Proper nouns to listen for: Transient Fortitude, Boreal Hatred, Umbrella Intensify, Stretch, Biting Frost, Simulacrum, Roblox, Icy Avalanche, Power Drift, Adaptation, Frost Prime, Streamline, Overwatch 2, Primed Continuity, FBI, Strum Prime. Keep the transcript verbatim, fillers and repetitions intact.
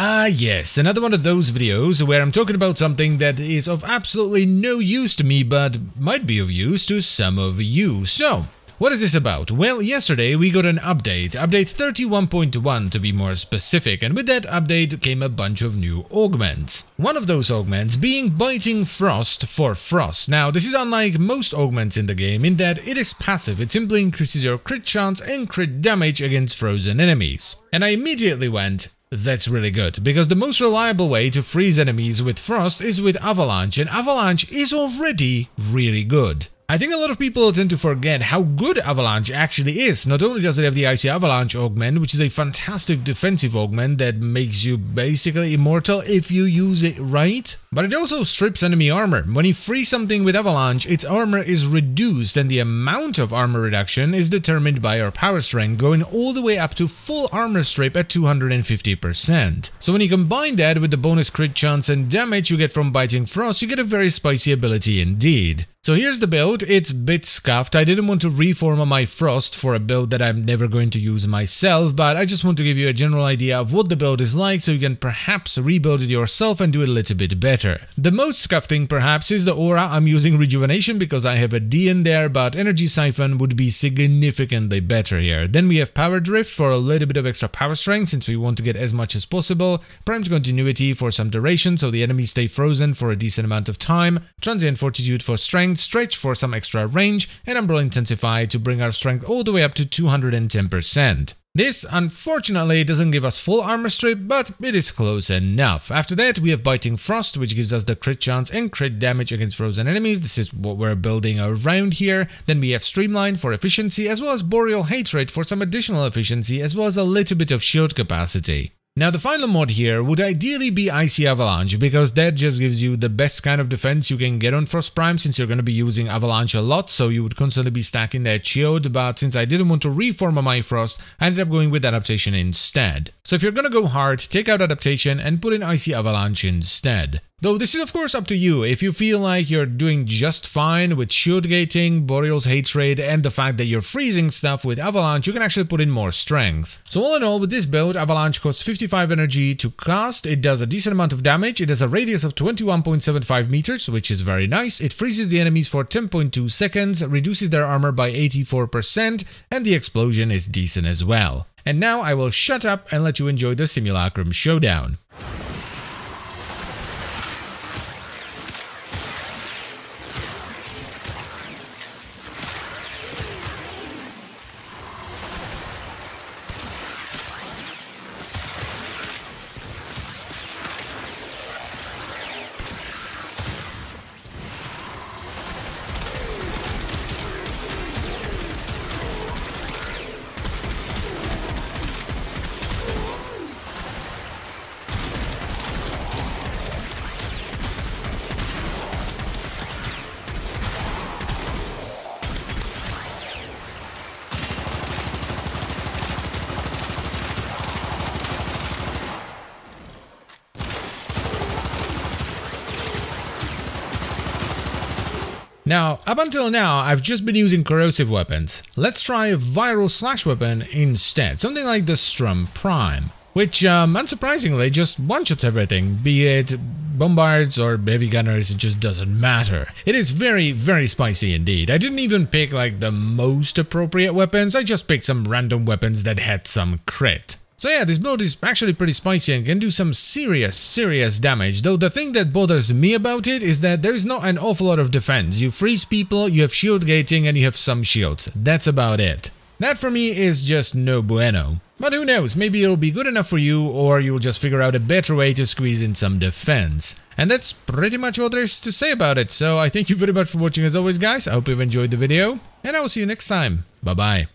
Ah yes, another one of those videos where I'm talking about something that is of absolutely no use to me but might be of use to some of you. So, what is this about? Well, yesterday we got an update, update thirty-one point one to be more specific, and with that update came a bunch of new augments. One of those augments being Biting Frost for Frost. Now, this is unlike most augments in the game in that it is passive, it simply increases your crit chance and crit damage against frozen enemies. And I immediately went, that's really good, because the most reliable way to freeze enemies with Frost is with Avalanche, and Avalanche is already really good. I think a lot of people tend to forget how good Avalanche actually is. Not only does it have the Icy Avalanche augment, which is a fantastic defensive augment that makes you basically immortal if you use it right, but it also strips enemy armor. When you freeze something with Avalanche, its armor is reduced, and the amount of armor reduction is determined by your power strength, going all the way up to full armor strip at two hundred fifty percent. So when you combine that with the bonus crit chance and damage you get from Biting Frost, you get a very spicy ability indeed. So here's the build, it's a bit scuffed. I didn't want to reform my Frost for a build that I'm never going to use myself, but I just want to give you a general idea of what the build is like so you can perhaps rebuild it yourself and do it a little bit better. The most scuffed thing perhaps is the aura. I'm using Rejuvenation because I have a D in there, but Energy Siphon would be significantly better here. Then we have Power Drift for a little bit of extra power strength since we want to get as much as possible, Primed Continuity for some duration so the enemies stay frozen for a decent amount of time, Transient Fortitude for strength, Stretch for some extra range, and Umbrella Intensify to bring our strength all the way up to two hundred ten percent. This, unfortunately, doesn't give us full armor strip, but it is close enough. After that, we have Biting Frost, which gives us the crit chance and crit damage against frozen enemies. This is what we're building around here. Then we have Streamline for efficiency, as well as Boreal Hatred for some additional efficiency, as well as a little bit of shield capacity. Now the final mod here would ideally be Icy Avalanche, because that just gives you the best kind of defense you can get on Frost Prime, since you're going to be using Avalanche a lot, so you would constantly be stacking that shield, but since I didn't want to reform my Frost, I ended up going with Adaptation instead. So if you're going to go hard, take out Adaptation and put in Icy Avalanche instead. Though this is of course up to you. If you feel like you're doing just fine with shield gating, Boreal's Hatred, and the fact that you're freezing stuff with Avalanche, you can actually put in more strength. So all in all, with this build, Avalanche costs fifty-five energy to cast, it does a decent amount of damage, it has a radius of twenty-one point seven five meters, which is very nice, it freezes the enemies for ten point two seconds, reduces their armor by eighty-four percent, and the explosion is decent as well. And now I will shut up and let you enjoy the Simulacrum showdown. Now, up until now, I've just been using corrosive weapons. Let's try a viral slash weapon instead, something like the Strum Prime, which, um, unsurprisingly, just one-shots everything, be it bombards or heavy gunners, it just doesn't matter. It is very, very spicy indeed. I didn't even pick, like, the most appropriate weapons, I just picked some random weapons that had some crit. So yeah, this build is actually pretty spicy and can do some serious, serious damage, though the thing that bothers me about it is that there is not an awful lot of defense. You freeze people, you have shield gating, and you have some shields. That's about it. That for me is just no bueno. But who knows, maybe it'll be good enough for you, or you'll just figure out a better way to squeeze in some defense. And that's pretty much all there is to say about it, so I thank you very much for watching as always, guys. I hope you've enjoyed the video, and I will see you next time. Bye-bye.